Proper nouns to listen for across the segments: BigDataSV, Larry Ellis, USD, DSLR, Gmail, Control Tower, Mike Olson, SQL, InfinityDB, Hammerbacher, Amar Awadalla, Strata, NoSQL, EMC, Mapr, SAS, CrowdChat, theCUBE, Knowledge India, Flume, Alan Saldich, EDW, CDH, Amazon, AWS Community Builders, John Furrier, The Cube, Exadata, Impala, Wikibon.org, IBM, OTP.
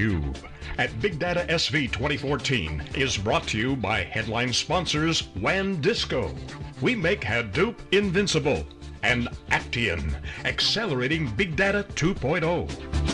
Cube at BigDataSV 2014 is brought to you by headline sponsors WAN Disco. We make Hadoop invincible and Actian, accelerating Big Data 2.0.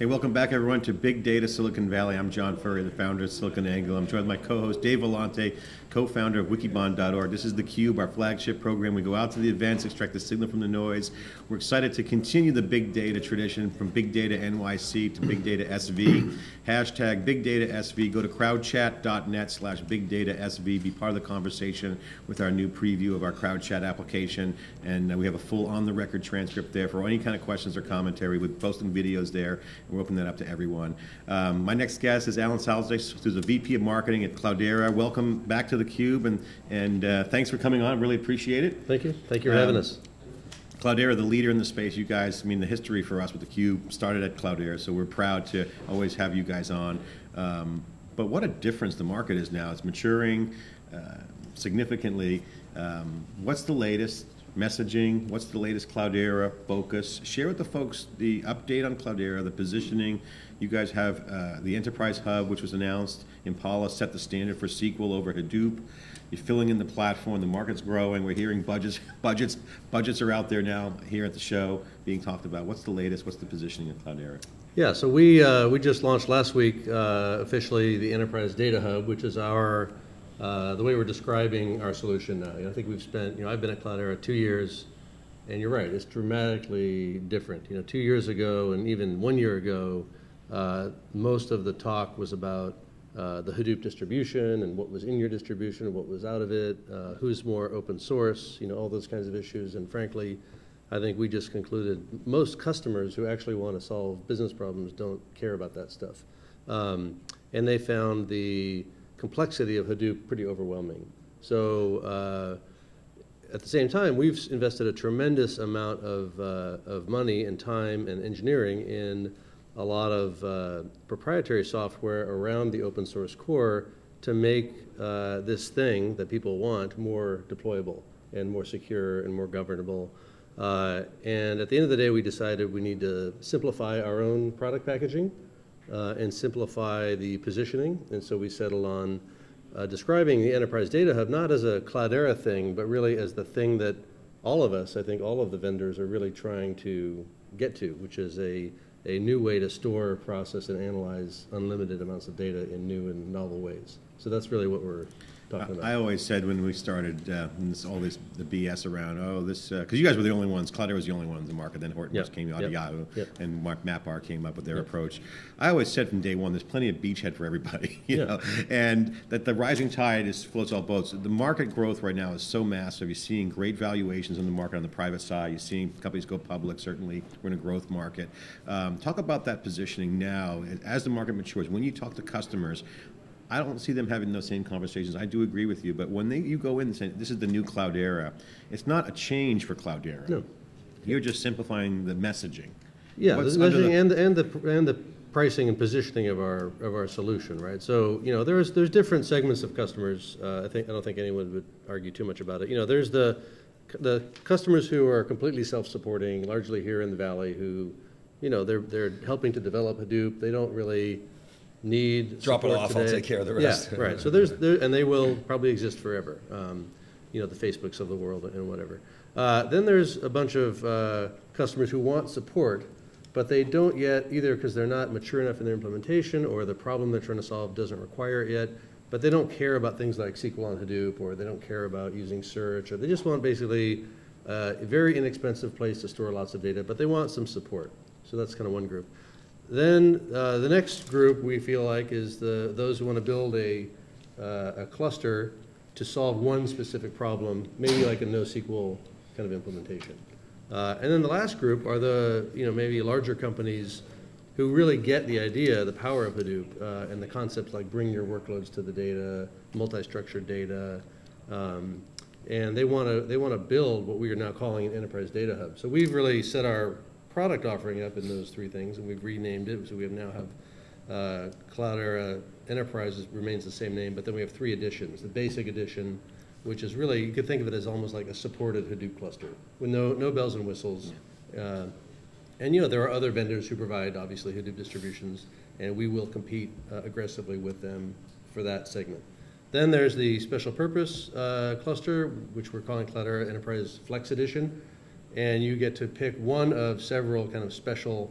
Hey, welcome back everyone to Big Data Silicon Valley. I'm John Furrier, the founder of SiliconANGLE. I'm joined by my co-host Dave Vellante, co-founder of Wikibon.org. This is The Cube, our flagship program. We go out to the events, extract the signal from the noise. We're excited to continue the big data tradition from Big Data NYC to Big Data SV. Hashtag Big Data SV. Go to crowdchat.net/BigDataSV. Be part of the conversation with our new preview of our CrowdChat application. And we have a full on-the-record transcript there for any kind of questions or commentary. We're posting videos there. We're opening that up to everyone. My next guest is Alan Saldich, who's the VP of Marketing at Cloudera. Welcome back to The Cube, and thanks for coming on. Really appreciate it. Thank you. Thank you for having us. Cloudera, the leader in the space. You guys, I mean, the history for us with The Cube started at Cloudera, so we're proud to always have you guys on. But what a difference the market is now. It's maturing significantly. What's the latest messaging? What's the latest Cloudera focus? Share with the folks the update on Cloudera, the positioning. You guys have the Enterprise Hub, which was announced. Impala set the standard for SQL over Hadoop. You're filling in the platform. The market's growing. We're hearing budgets are out there now here at the show being talked about. What's the latest? What's the positioning of Cloudera? Yeah, so we just launched last week officially the Enterprise Data Hub, which is our the way we're describing our solution now. You know, I think we've spent, I've been at Cloudera 2 years, and you're right, it's dramatically different. 2 years ago and even 1 year ago, most of the talk was about the Hadoop distribution and what was in your distribution, what was out of it, who's more open source, all those kinds of issues. And frankly, I think we just concluded most customers who actually want to solve business problems don't care about that stuff. And they found the complexity of Hadoop pretty overwhelming. So at the same time, we've invested a tremendous amount of money and time and engineering in a lot of proprietary software around the open source core to make this thing that people want more deployable and more secure and more governable. And at the end of the day, we decided we need to simplify our own product packaging and simplify the positioning. And so we settled on describing the Enterprise Data Hub not as a Cloudera thing, but really as the thing that all of us, I think all of the vendors, are really trying to get to, which is a new way to store, process, and analyze unlimited amounts of data in new and novel ways. So that's really what we're talking about. I always said when we started the BS around, because you guys were the only ones, Cloudera was the only one in the market, then Hortonworks came out of Yahoo, and Mapr came up with their approach. I always said from day one, there's plenty of beachhead for everybody, you know, and that the rising tide floats all boats. The market growth right now is so massive. You're seeing great valuations in the market on the private side. You're seeing companies go public, certainly. We're in a growth market. Talk about that positioning now as the market matures. When you talk to customers, I don't see them having those same conversations. I do agree with you, but when you go in and say, this is the new Cloudera, it's not a change for Cloudera. No. You're just simplifying the messaging. Yeah, the messaging and the pricing and positioning of our solution, right? So, there's different segments of customers. I don't think anyone would argue too much about it. There's the customers who are completely self-supporting, largely here in the Valley, who, they're helping to develop Hadoop. They don't really need drop it off today. I'll take care of the rest. Yeah, right. So and they will probably exist forever. The Facebooks of the world and whatever. Then there's a bunch of customers who want support, but they don't yet either because they're not mature enough in their implementation or the problem they're trying to solve doesn't require it yet, but they don't care about things like SQL on Hadoop, or they don't care about using search, or they just want basically a very inexpensive place to store lots of data, but they want some support. So that's kind of one group. Then the next group we feel like is those who want to build a cluster to solve one specific problem, maybe like a NoSQL kind of implementation. And then the last group are the maybe larger companies who really get the idea, the power of Hadoop, and the concepts like bring your workloads to the data, multi-structured data, and they want to build what we are now calling an Enterprise Data Hub. So we've really set our product offering up in those three things, and we've renamed it. So we now have Cloudera Enterprise remains the same name, but then we have three editions. The basic edition, which is really, you could think of it as almost like a supported Hadoop cluster with no bells and whistles. And you know, there are other vendors who provide, obviously, Hadoop distributions, and we will compete aggressively with them for that segment. Then there's the special purpose cluster, which we're calling Cloudera Enterprise Flex Edition. And you get to pick one of several kind of special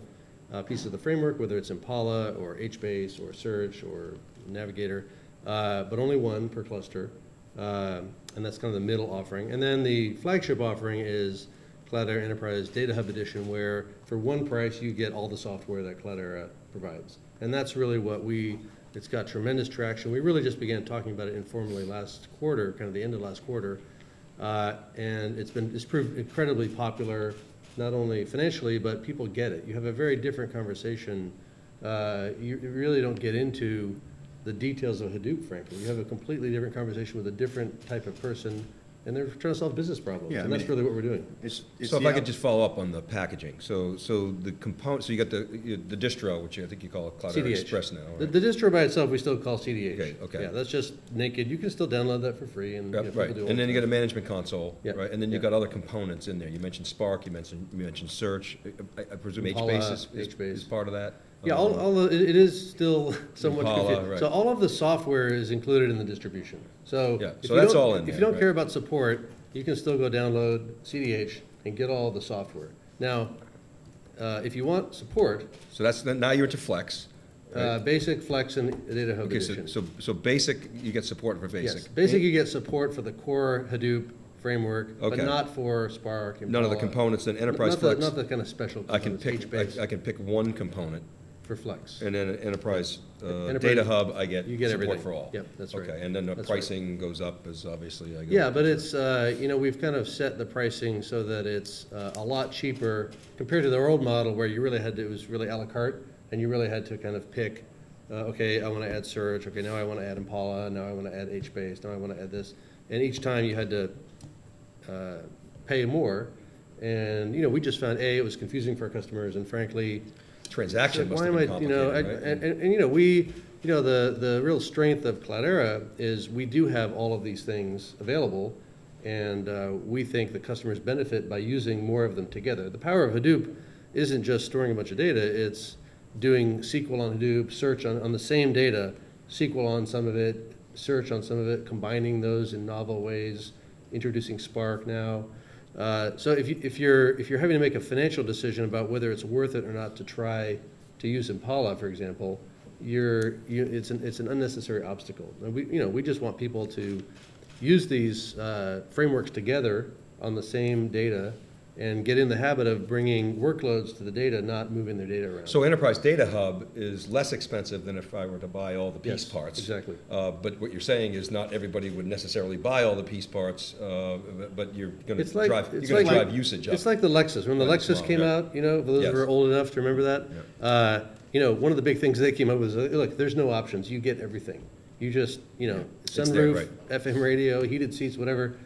pieces of the framework, whether it's Impala or HBase or Search or Navigator, but only one per cluster. And that's kind of the middle offering. And then the flagship offering is Cloudera Enterprise Data Hub Edition, where for one price you get all the software that Cloudera provides. And that's really what we, it's got tremendous traction. We really just began talking about it informally last quarter, kind of the end of last quarter. And it's proved incredibly popular, not only financially, but people get it. You have a very different conversation. You really don't get into the details of Hadoop, frankly. You have a completely different conversation with a different type of person, and they're trying to solve business problems, yeah, and that's really what we're doing. It's so if I could just follow up on the packaging. So the component, so you got the distro, which I think you call Cloudera Express now. Right? The distro by itself, we still call CDH. Okay. Yeah, that's just naked. You can still download that for free, and yep, you know, right. And then you got a management console, yep. right? And then you got other components in there. You mentioned Spark. You mentioned Search. I presume HBase is part of that. Yeah, it is still somewhat confusing. Right. So all of the software is included in the distribution. So, yeah, so that's all in there. If you don't care about support, you can still go download CDH and get all the software. Now, if you want support... So that's now you're into Flex. Right? Basic, Flex, and Data Hub Edition. So Basic, you get support for Basic. Yes, Basic, you get support for the core Hadoop framework, but not for Spark. Impala. None of the components in Enterprise Flex. Not the kind of special components. I can pick one component. For Flex. And then Enterprise, Data Hub, you get support everything. For all. Yep, that's right. Okay, and then the pricing goes up as obviously I go. Yeah, but it's, you know, we've kind of set the pricing so that it's a lot cheaper compared to their old model where you really had to, it was really a la carte, and you really had to kind of pick, okay, I want to add Search, okay, now I want to add Impala, now I want to add HBase, now I want to add this. And each time you had to pay more. And, you know, we just found, A, it was confusing for our customers, and frankly, transaction must have been complicated, and you know, the real strength of Cloudera is we do have all of these things available, and we think the customers benefit by using more of them together. The power of Hadoop isn't just storing a bunch of data, it's doing SQL on Hadoop, search on the same data, SQL on some of it, search on some of it, combining those in novel ways, introducing Spark now. So if you're having to make a financial decision about whether it's worth it or not to try to use Impala, for example, it's an unnecessary obstacle. And we just want people to use these frameworks together on the same data and get in the habit of bringing workloads to the data, not moving their data around. So Enterprise Data Hub is less expensive than if I were to buy all the piece parts. Exactly. But what you're saying is not everybody would necessarily buy all the piece parts, but you're going to drive usage up. It's like the Lexus. When the Lexus came out, you know, for those who are old enough to remember that, you know, one of the big things they came up with was, look, there's no options. You get everything. You just, you know, sunroof, FM radio, heated seats, whatever.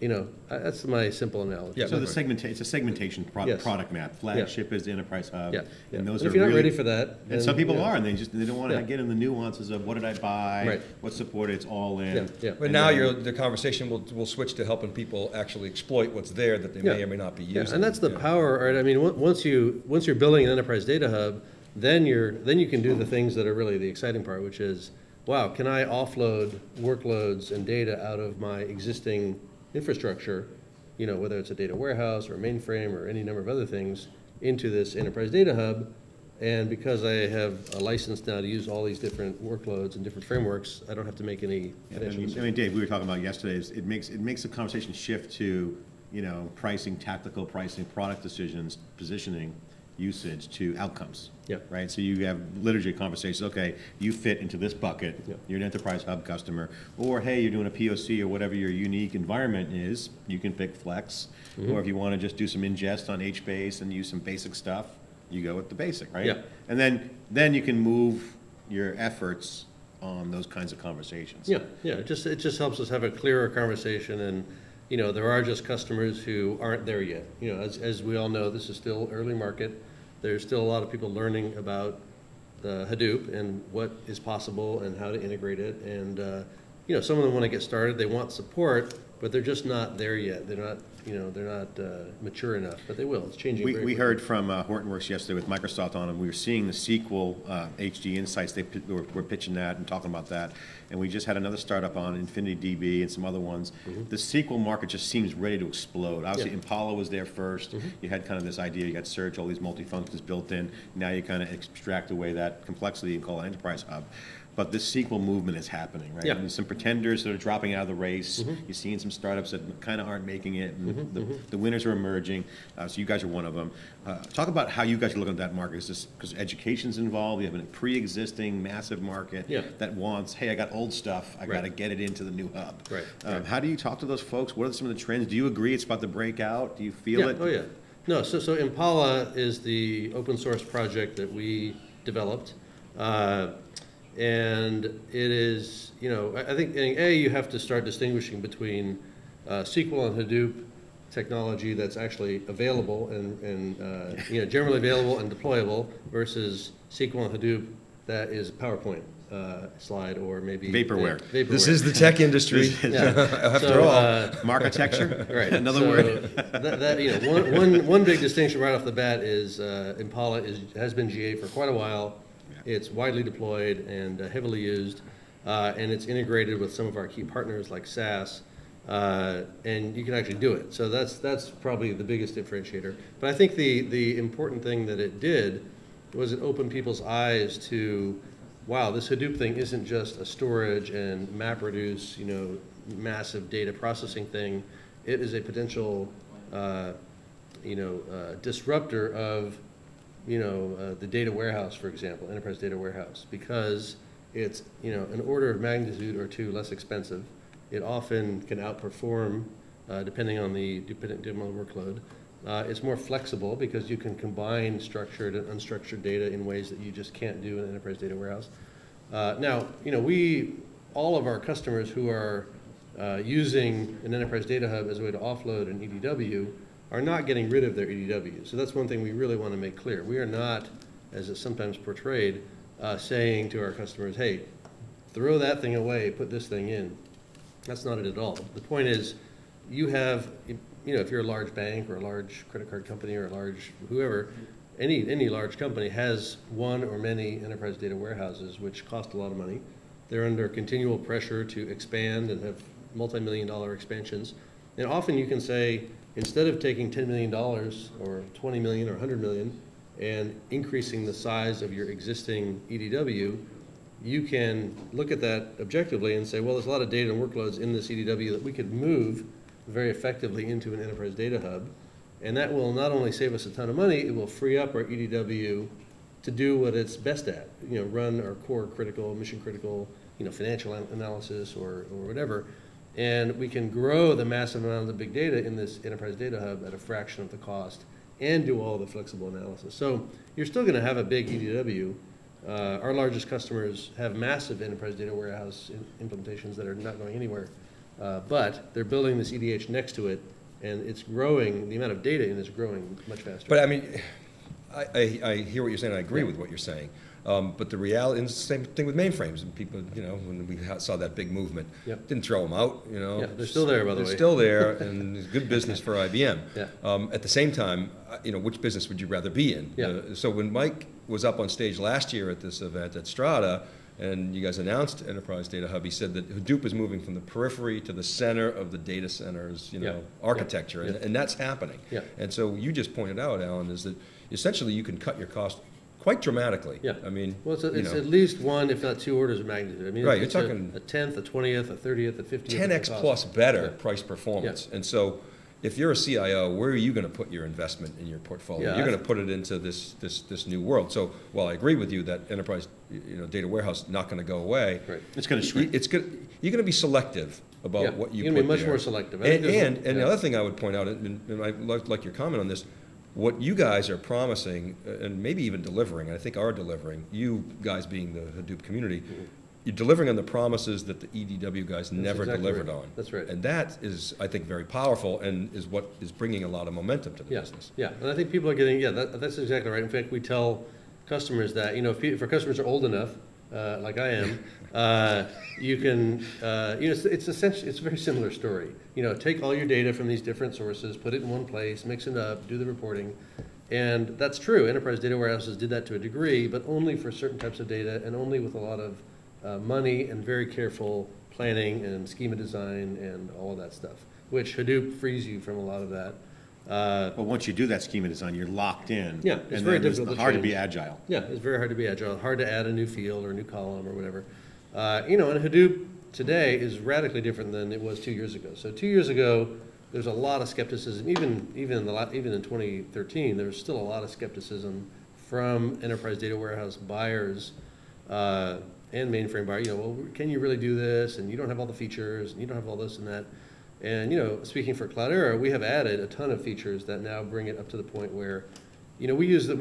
You know, that's my simple analogy. Yeah, so it's a segmentation product map. Flagship is the Enterprise Hub. Yeah. Yeah. And those and if are you're not ready for that. And some people are, and they don't want to get in the nuances of what did I buy, what support, it's all in. But now the conversation will switch to helping people actually exploit what's there that they may or may not be using. And that's the power. Right? I mean, once you're building an Enterprise Data Hub, then you can do the things that are really the exciting part, which is, wow, can I offload workloads and data out of my existing infrastructure, you know, whether it's a data warehouse or a mainframe or any number of other things, into this Enterprise Data Hub. And because I have a license now to use all these different workloads and different frameworks, I don't have to make any financial decisions. I mean, Dave, we were talking about yesterday, is it makes the conversation shift to, you know, pricing, tactical pricing, product decisions, positioning, usage to outcomes. Yeah. Right. So you have literally conversations. Okay, you fit into this bucket. Yeah. You're an Enterprise Hub customer, or hey, you're doing a POC or whatever your unique environment is. You can pick Flex, or if you want to just do some ingest on HBase and use some basic stuff, you go with the basic, right? Yeah. And then you can move your efforts on those kinds of conversations. Yeah. Yeah. It just helps us have a clearer conversation. And you know, there are just customers who aren't there yet. You know, as we all know, this is still early market. There's still a lot of people learning about Hadoop and what is possible and how to integrate it. And you know, some of them want to get started. They want support, but they're just not there yet. They're not, they're not mature enough, but they will. It's changing. We heard from Hortonworks yesterday with Microsoft on them. We were seeing the SQL HD Insights. They were pitching that and talking about that. And we just had another startup on InfinityDB and some other ones. Mm-hmm. The SQL market just seems ready to explode. Obviously, yeah. Impala was there first. Mm-hmm. You had kind of this idea. You got search, all these multi-functions built in. Now you kind of extract away that complexity and call it Enterprise Hub. But this SQL movement is happening, right? Yeah. I mean, some pretenders that are dropping out of the race. Mm-hmm. You're seeing some startups that kind of aren't making it. And mm-hmm. The winners are emerging. So you guys are one of them. Talk about how you guys are looking at that market. Is this because education's involved? You have a pre-existing massive market yeah. that wants, hey, I got old stuff. I right. got to get it into the new hub. Right. How do you talk to those folks? What are some of the trends? Do you agree it's about to break out? Do you feel yeah. it? Oh, yeah. No, so Impala is the open source project that we developed. And it is, I think, you have to start distinguishing between SQL and Hadoop technology that's actually available and generally available and deployable versus SQL and Hadoop that is PowerPoint slide or maybe vaporware. This is the tech industry after all. Marketecture, right? Another word. that one big distinction right off the bat is Impala has been GA for quite a while. It's widely deployed and heavily used, and it's integrated with some of our key partners like SAS, and you can actually do it. So that's probably the biggest differentiator. But I think the important thing that it did was it opened people's eyes to, wow, this Hadoop thing isn't just a storage and MapReduce, massive data processing thing. It is a potential, disruptor of the data warehouse, for example, enterprise data warehouse, because it's, an order of magnitude or two less expensive. It often can outperform, depending on the workload. It's more flexible because you can combine structured and unstructured data in ways that you just can't do in an enterprise data warehouse. Now, all of our customers who are using an enterprise data hub as a way to offload an EDW are not getting rid of their EDW. So that's one thing we really want to make clear. We are not, as it's sometimes portrayed, saying to our customers, hey, throw that thing away, put this thing in. That's not it at all. The point is, you have, if you're a large bank or a large credit card company or a large whoever, any large company has one or many enterprise data warehouses, which cost a lot of money. They're under continual pressure to expand and have multi-million-dollar expansions. And often you can say, instead of taking $10 million or $20 million or $100 million and increasing the size of your existing EDW, you can look at that objectively and say, well, there's a lot of data and workloads in this EDW that we could move very effectively into an enterprise data hub. And that will not only save us a ton of money, it will free up our EDW to do what it's best at, run our core critical, mission critical, financial analysis or whatever. And we can grow the massive amount of big data in this enterprise data hub at a fraction of the cost and do all the flexible analysis. So you're still going to have a big EDW. Our largest customers have massive enterprise data warehouse implementations that are not going anywhere. But they're building this CDH next to it, and it's growing. The amount of data in it is growing much faster. But I mean, I hear what you're saying. I agree with what you're saying. But the reality, and it's the same thing with mainframes. And people, when we saw that big movement, yep. didn't throw them out. Yeah, they're still there, by the way. They're still there, and it's good business for IBM. Yeah. At the same time, which business would you rather be in? Yeah. So when Mike was up on stage last year at this event at Strata, and you guys announced Enterprise Data Hub, he said that Hadoop is moving from the periphery to the center of the data center's, yep. architecture, yep. And that's happening. Yep. And so you just pointed out, Alan, is that essentially you can cut your cost quite dramatically. Yeah. I mean, well, it's at least one, if not two orders of magnitude. I mean, right. You're talking a 10th, a 20th, a 30th, a 50th. 10x plus better yeah. price performance. Yeah. And so, if you're a CIO, where are you going to put your investment in your portfolio? Yeah, you're going to put it into this new world. So, while I agree with you that enterprise, data warehouse is not going to go away. Right. It's going to shrink. You're going to be selective about yeah. what you. You're going to be much more selective. And yeah. the other thing I would point out, and I like your comment on this. What you guys are promising, and maybe even delivering, and I think are delivering, you guys being the Hadoop community, mm-hmm. you're delivering on the promises that the EDW guys never delivered on. That's right. And that is, I think, very powerful and is what is bringing a lot of momentum to the yeah. business. Yeah, and I think people are getting, that's exactly right. In fact, we tell customers that, if our customers are old enough, like I am, you can, you know, it's essentially, it's a very similar story. You know, take all your data from these different sources, put it in one place, mix it up, do the reporting. And that's true. Enterprise data warehouses did that to a degree, but only for certain types of data and only with a lot of money and very careful planning and schema design and all of that stuff, which Hadoop frees you from a lot of that. But once you do that schema design, you're locked in. Yeah, it's very difficult. It's hard to be agile. Yeah, it's very hard to be agile. Hard to add a new field or a new column or whatever. You know, and Hadoop today is radically different than it was 2 years ago. So 2 years ago, there's a lot of skepticism. Even in 2013, there's still a lot of skepticism from enterprise data warehouse buyers and mainframe buyers. You know, well, can you really do this? And you don't have all the features, and you don't have all this and that. And, you know, speaking for Cloudera, we have added a ton of features that now bring it up to the point where, you know, we use the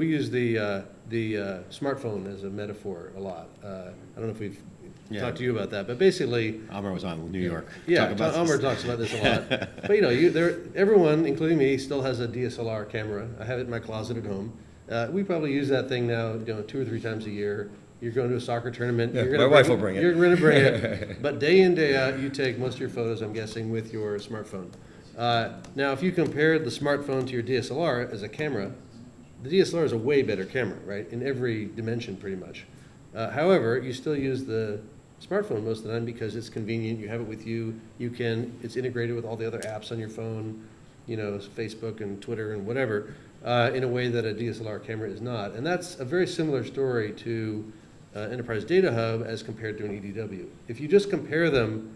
smartphone as a metaphor a lot. I don't know if we've talked to you about that, but basically... Amar was on New York. Yeah, Amar talks about this a lot. But, you know, everyone, including me, still has a DSLR camera. I have it in my closet at home. We probably use that thing now, you know, 2 or 3 times a year. You're going to a soccer tournament. Yeah, my wife will bring it. You're going to bring it. But day in, day out, you take most of your photos, I'm guessing, with your smartphone. Now, if you compare the smartphone to your DSLR as a camera, the DSLR is a way better camera, right, in every dimension pretty much. However, you still use the smartphone most of the time because it's convenient. You have it with you. You can. It's integrated with all the other apps on your phone, you know, Facebook and Twitter and whatever, in a way that a DSLR camera is not. And that's a very similar story to... Enterprise Data Hub as compared to an EDW. If you just compare them,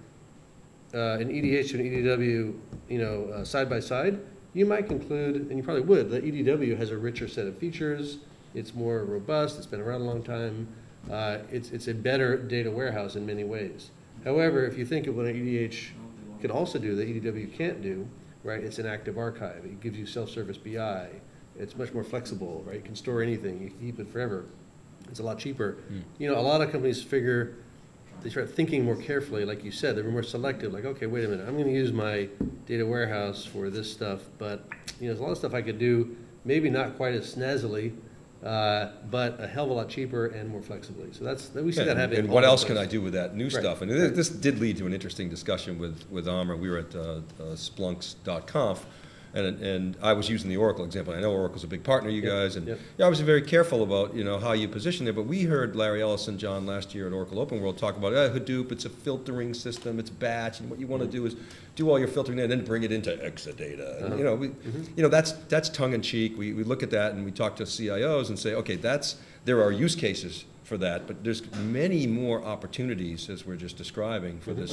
an EDH to an EDW, you know, side by side, you might conclude, and you probably would, that EDW has a richer set of features. It's more robust. It's been around a long time. It's a better data warehouse in many ways. However, if you think of what an EDH can also do that EDW can't do, right? It's an active archive. It gives you self-service BI. It's much more flexible, right? You can store anything. You can keep it forever. It's a lot cheaper. Mm. You know, a lot of companies figure, they start thinking more carefully, like you said, they're more selective, like, okay, wait a minute, I'm going to use my data warehouse for this stuff, but, you know, there's a lot of stuff I could do, maybe not quite as snazzily, but a hell of a lot cheaper and more flexibly. So that's, we see that happening. And what else can I do with that new stuff? And this did lead to an interesting discussion with Amar. We were at splunks.conf. And I was using the Oracle example. I know Oracle's a big partner, you guys, and yeah, I was very careful about, you know, how you position it. But we heard Larry Ellis and John last year at Oracle Open World talk about Hadoop. It's a filtering system. It's batch, and what you want to do is do all your filtering there and then bring it into Exadata. And, you know, you know that's tongue in cheek. We look at that and we talk to CIOs and say, okay, there are use cases for that, but there's many more opportunities as we're just describing for this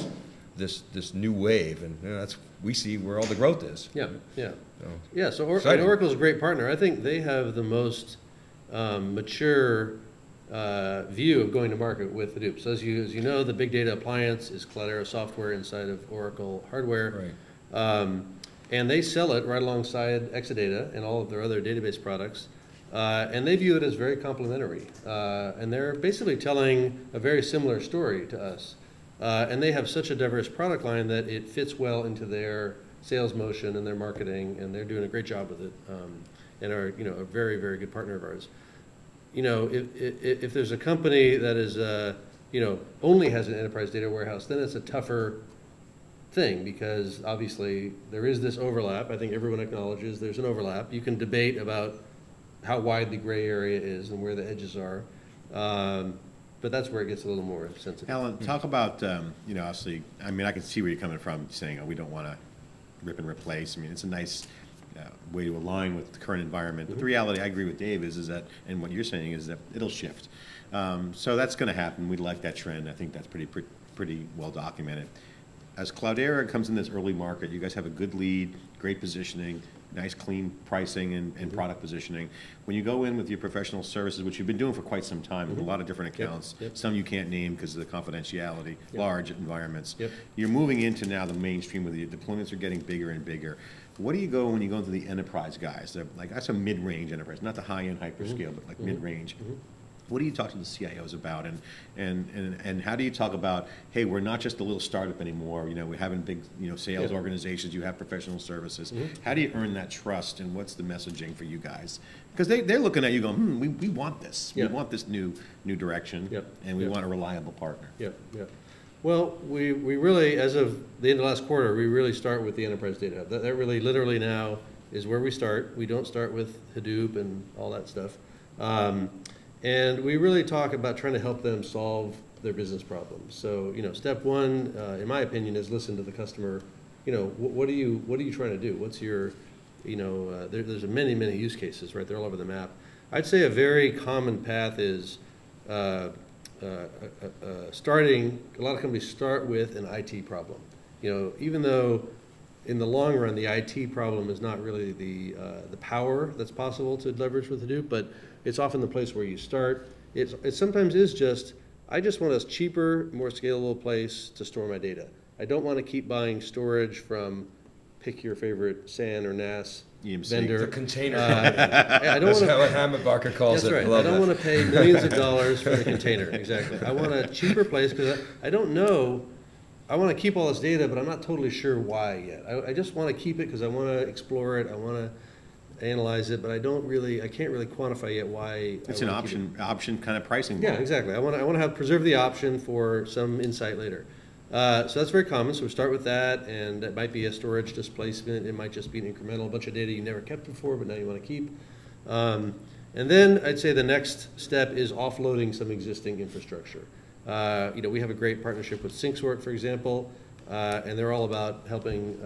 new wave, and you know, we see where all the growth is. So Oracle's a great partner. I think they have the most mature view of going to market with Hadoop. So as you know, the big data appliance is Cloudera software inside of Oracle hardware, right. And they sell it right alongside Exadata and all of their other database products, and they view it as very complementary. And they're basically telling a very similar story to us. And they have such a diverse product line that it fits well into their sales motion and their marketing, and they're doing a great job with it, and are, you know, a very, very good partner of ours. You know, if there's a company that is, you know, only has an enterprise data warehouse, then it's a tougher thing because obviously there is this overlap. I think everyone acknowledges there's an overlap. You can debate about how wide the gray area is and where the edges are. But that's where it gets a little more sensitive. Alan, talk about, you know, obviously, I mean, I can see where you're coming from saying, oh, we don't want to rip and replace. I mean, it's a nice way to align with the current environment. But the reality, I agree with Dave, is that, and what you're saying, is that it'll shift. So that's going to happen. We like that trend. I think that's pretty well documented. As Cloudera comes in this early market, you guys have a good lead, great positioning, nice clean pricing and product positioning. When you go in with your professional services, which you've been doing for quite some time with a lot of different accounts, some you can't name because of the confidentiality, large environments. You're moving into now the mainstream where the deployments are getting bigger and bigger. What do you go when you go into the enterprise guys? Like that's a mid-range enterprise, not the high-end hyperscale, but like mid-range. what do you talk to the CIOs about, and how do you talk about, hey, we're not just a little startup anymore, you know, we're having big, you know, sales organizations, you have professional services. Mm-hmm. How do you earn that trust, and what's the messaging for you guys? Because they're looking at you going, we want this. Yeah. We want this new direction, and we want a reliable partner. Yeah. Yeah. Well, we really, as of the end of last quarter, we really start with the Enterprise Data Hub. That really literally now is where we start. We don't start with Hadoop and all that stuff. And we really talk about trying to help them solve their business problems. So, you know, step one, in my opinion, is listen to the customer. You know, what are you trying to do? What's your, you know, there's many use cases, right? They're all over the map. I'd say a very common path is a lot of companies start with an IT problem. You know, even though in the long run the IT problem is not really the power that's possible to leverage with Hadoop, but it's often the place where you start. It sometimes is just, I just want a cheaper, more scalable place to store my data. I don't want to keep buying storage from, pick your favorite SAN or NAS EMC. Vendor. The container. I don't that's how Hammerbacher calls it. Right. I don't want to pay millions of dollars for the container. Exactly. I want a cheaper place because I don't know. I want to keep all this data, but I'm not totally sure why yet. I just want to keep it because I want to explore it. I want to analyze it, but I can't really quantify yet why. It's an option kind of pricing. Yeah, exactly. I want to preserve the option for some insight later. So that's very common. So we start with that, and that might be a storage displacement. It might just be an incremental bunch of data you never kept before, but now you want to keep. And then I'd say the next step is offloading some existing infrastructure. You know, we have a great partnership with Syncsort, for example, and they're all about helping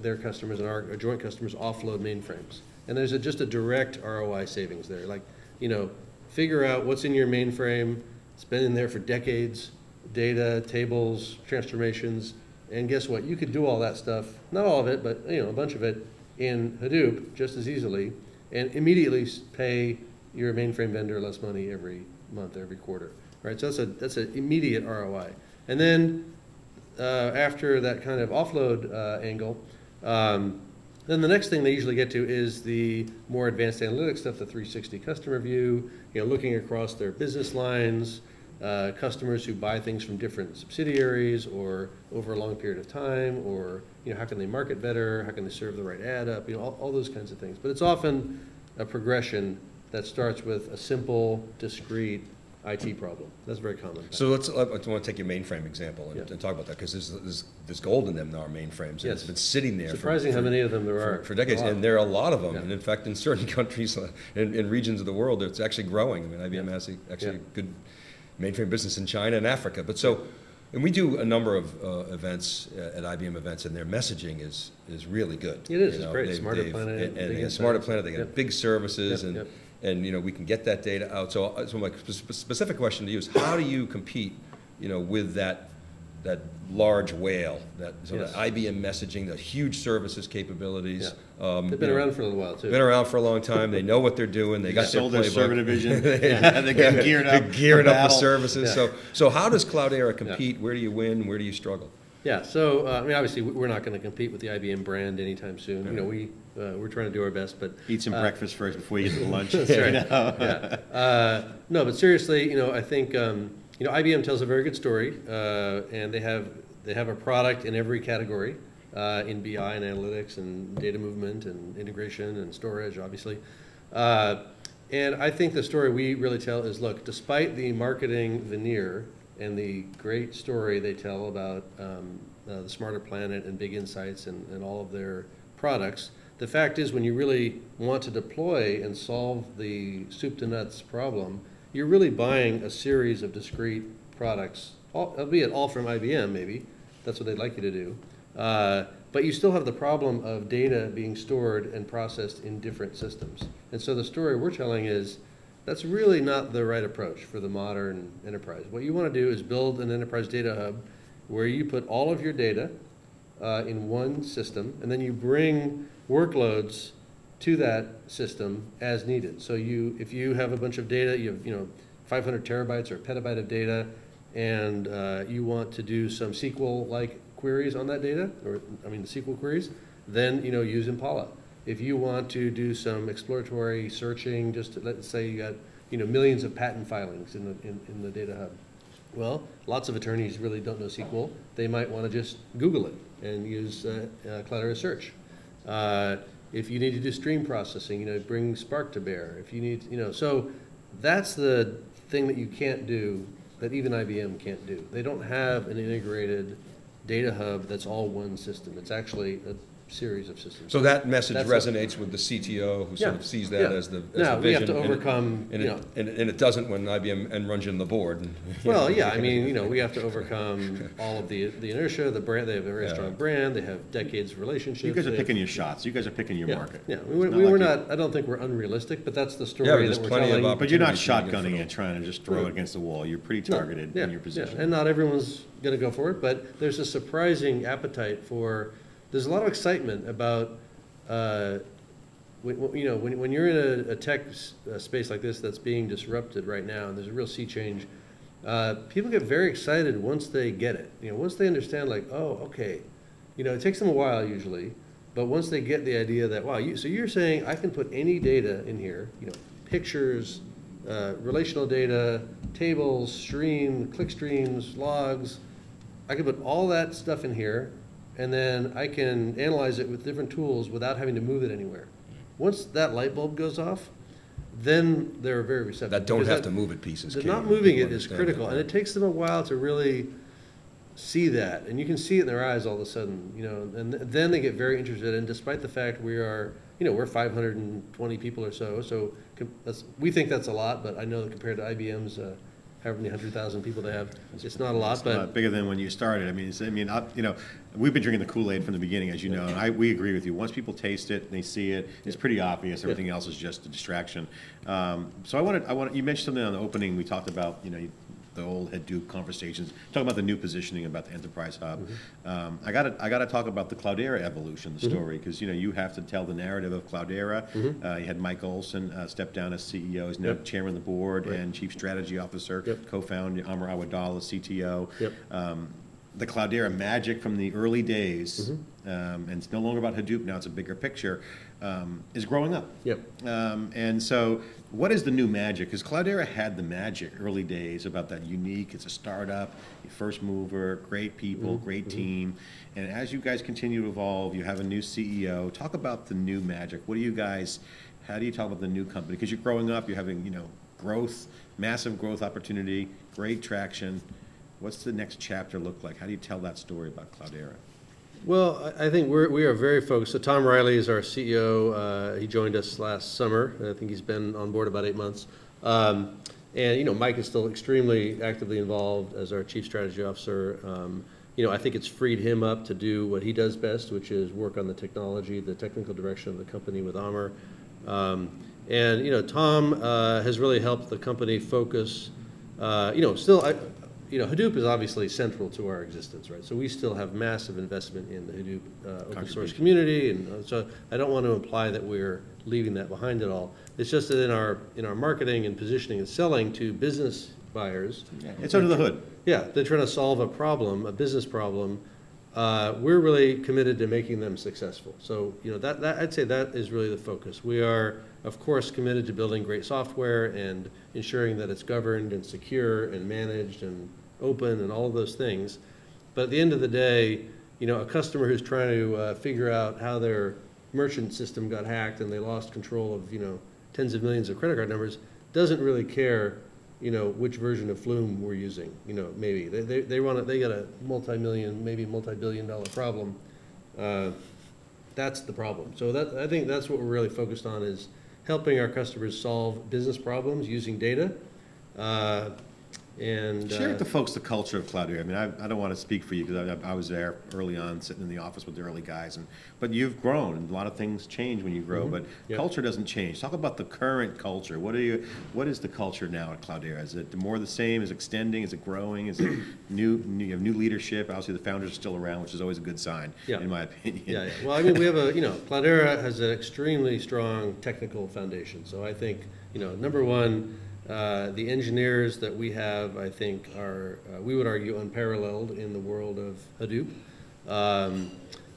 their customers and our joint customers offload mainframes. And there's just a direct ROI savings there. Like, you know, figure out what's in your mainframe. It's been in there for decades. Data, tables, transformations, and guess what? You could do all that stuff, not all of it, but you know, a bunch of it in Hadoop just as easily, and immediately pay your mainframe vendor less money every month, every quarter, right? So that's an immediate ROI. And then after that kind of offload angle, then the next thing they usually get to is the more advanced analytics stuff, the 360 customer view, you know, looking across their business lines, customers who buy things from different subsidiaries or over a long period of time, or you know, how can they market better, how can they serve the right ad up, you know, all those kinds of things. But it's often a progression that starts with a simple, discrete IT problem. That's very common. So I want to take your mainframe example and talk about that, because there's gold in them now, our mainframes. And it's been sitting there. Surprising how many of them there are. For decades, and there are a lot of them. Yeah. And in fact, in certain countries and regions of the world, it's actually growing. I mean, IBM has actually good mainframe business in China and Africa. But so, and we do a number of events at IBM events, and their messaging is really good. It is, it's great. Smarter Planet. And Smarter Planet, they got big services, and you know, we can get that data out. So my specific question to you is, how do you compete, you know, with that large whale, that IBM messaging, the huge services capabilities. Yeah. They've been around for a little while too. Been around for a long time. They know what they're doing. They got sold their server division. They got geared up. They're geared up for services. Yeah. So how does Cloudera compete? Yeah. Where do you win? Where do you struggle? Yeah. So I mean, obviously, we're not going to compete with the IBM brand anytime soon. Yeah. You know, we're trying to do our best, but eat some breakfast first before you get to lunch. That's right. No, but seriously, you know, I think. You know, IBM tells a very good story, and they have a product in every category, in BI and analytics and data movement and integration and storage, obviously. And I think the story we really tell is, look, despite the marketing veneer and the great story they tell about the Smarter Planet and Big Insights and all of their products, the fact is when you really want to deploy and solve the soup to nuts problem, you're really buying a series of discrete products, albeit all from IBM maybe. That's what they'd like you to do. But you still have the problem of data being stored and processed in different systems. And so the story we're telling is that's really not the right approach for the modern enterprise. What you want to do is build an enterprise data hub where you put all of your data in one system, and then you bring workloads to that system as needed. So if you have a bunch of data, you have 500 terabytes or a petabyte of data, and you want to do some SQL-like queries on that data, the SQL queries, then use Impala. If you want to do some exploratory searching, just let's say you got millions of patent filings in the data hub. Well, lots of attorneys really don't know SQL. They might want to just Google it and use Cloudera search. If you need to do stream processing, bring Spark to bear. If you need, so that's the thing that you can't do, that even IBM can't do. They don't have an integrated data hub that's all one system. It's actually a series of systems. So that message resonates with the CTO, who sort of sees that as the vision. No, we have to overcome, and it doesn't when IBM and runs in the board. Well, yeah, I mean, we have to overcome all of the inertia, the brand. They have a very strong brand. They have decades of relationships. You guys are picking your shots. You guys are picking your market. Yeah, we're not. I don't think we're unrealistic, but that's the story that we're telling. But you're not shotgunning it, trying to just throw it against the wall. You're pretty targeted in your position. And not everyone's going to go for it, but there's a surprising appetite for. There's a lot of excitement about, when you're in a tech space like this that's being disrupted right now, and there's a real sea change, people get very excited once they get it. Once they understand, like, oh, okay, it takes them a while usually, but once they get the idea that, wow, so you're saying I can put any data in here, pictures, relational data, tables, click streams, logs, I can put all that stuff in here, and then I can analyze it with different tools without having to move it anywhere. Once that light bulb goes off, then they're very receptive. That don't have to move it pieces. Not moving it is critical, and it takes them a while to really see that. And you can see it in their eyes all of a sudden, and then they get very interested. And despite the fact we are, we're 520 people or so, so we think that's a lot, but I know that compared to IBM's, however many 100,000 people they have, it's not a lot, but not bigger than when you started. We've been drinking the Kool-Aid from the beginning, as you know, and we agree with you. Once people taste it, and they see it, it's pretty obvious. Everything else is just a distraction. So I wanted. You mentioned something on the opening. We talked about, the old Hadoop conversations, talking about the new positioning about the enterprise hub. I got to talk about the Cloudera evolution, the story, because you have to tell the narrative of Cloudera. You had Mike Olson step down as CEO, he's now chairman of the board and chief strategy officer, co-founder Amar Awadalla, CTO. The Cloudera magic from the early days, and it's no longer about Hadoop now, it's a bigger picture, is growing up. And so what is the new magic? Because Cloudera had the magic early days about that unique, it's a startup, first mover, great people, great team. And as you guys continue to evolve, you have a new CEO. Talk about the new magic. What do you guys, how do you talk about the new company? Because you're growing up, you're having, growth, massive growth opportunity, great traction. What's the next chapter look like? How do you tell that story about Cloudera? Well, I think we are very focused. So Tom Riley is our CEO. He joined us last summer. I think he's been on board about 8 months. And Mike is still extremely actively involved as our chief strategy officer. I think it's freed him up to do what he does best, which is work on the technology, the technical direction of the company with Amar. Tom has really helped the company focus. Hadoop is obviously central to our existence, right? So we still have massive investment in the Hadoop open source community, and so I don't want to imply that we're leaving that behind at all. It's just that in our marketing and positioning and selling to business buyers, it's under the hood. Yeah, they're trying to solve a problem, a business problem. We're really committed to making them successful. So that I'd say that is really the focus. We are, of course, committed to building great software and ensuring that it's governed and secure and managed and open and all of those things. But at the end of the day, a customer who's trying to figure out how their merchant system got hacked and they lost control of, tens of millions of credit card numbers doesn't really care, which version of Flume we're using. Maybe they got a multi-million, maybe multi-billion-dollar problem. That's the problem. So I think that's what we're really focused on, is helping our customers solve business problems using data. Share with the folks the culture of Cloudera. I don't want to speak for you because I was there early on, sitting in the office with the early guys. But you've grown, and a lot of things change when you grow. But culture doesn't change. Talk about the current culture. What is the culture now at Cloudera? Is it more the same? Is it extending? Is it growing? Is it new? You have new leadership. Obviously, the founders are still around, which is always a good sign, in my opinion. Well, we have a Cloudera has an extremely strong technical foundation. So I think number one. The engineers that we have, I think, are, we would argue, unparalleled in the world of Hadoop.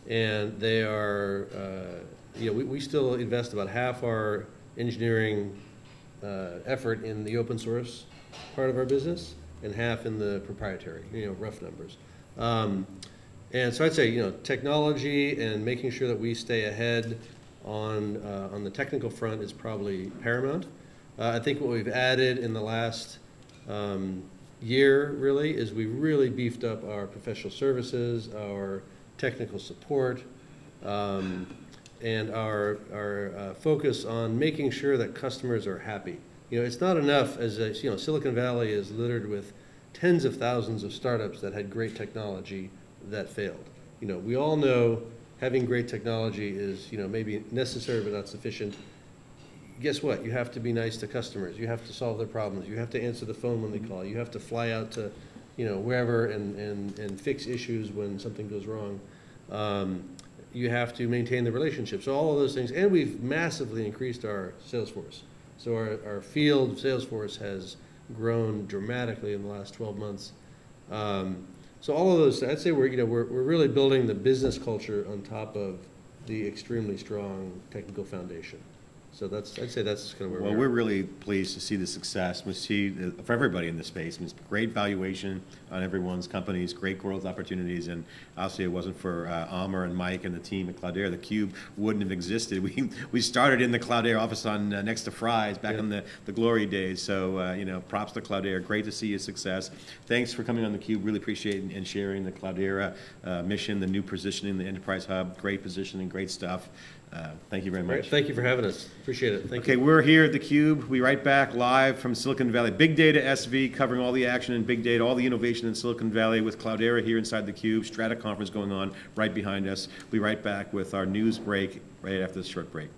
And they are, we still invest about half our engineering effort in the open source part of our business and half in the proprietary, rough numbers. And so I'd say, technology and making sure that we stay ahead on the technical front is probably paramount. I think what we've added in the last year, really, is we really beefed up our professional services, our technical support, and our focus on making sure that customers are happy. It's not enough, as Silicon Valley is littered with tens of thousands of startups that had great technology that failed. We all know having great technology is, maybe necessary but not sufficient. Guess what? You have to be nice to customers. You have to solve their problems. You have to answer the phone when they call. You have to fly out to, wherever and fix issues when something goes wrong. You have to maintain the relationship. So all of those things, and we've massively increased our sales force. So our field sales force has grown dramatically in the last 12 months. So all of those, I'd say we're really building the business culture on top of the extremely strong technical foundation. So that's, I'd say that's kind of where we're really pleased to see the success. We see for everybody in the space, it's great valuation on everyone's companies, great growth opportunities, and obviously it wasn't for Amar and Mike and the team at Cloudera, the Cube wouldn't have existed. We started in the Cloudera office on next to Fry's back in the glory days. So props to Cloudera. Great to see your success. Thanks for coming on the Cube. Really appreciate and sharing the Cloudera mission, the new positioning, the Enterprise Hub. Great positioning, great stuff. Thank you very much. Right, thank you for having us. Appreciate it. Thank you. Okay, we're here at theCUBE. We're right back live from Silicon Valley. Big Data SV, covering all the action in big data, all the innovation in Silicon Valley with Cloudera here inside theCUBE. Strata conference going on right behind us. We'll be right back with our news break right after this short break.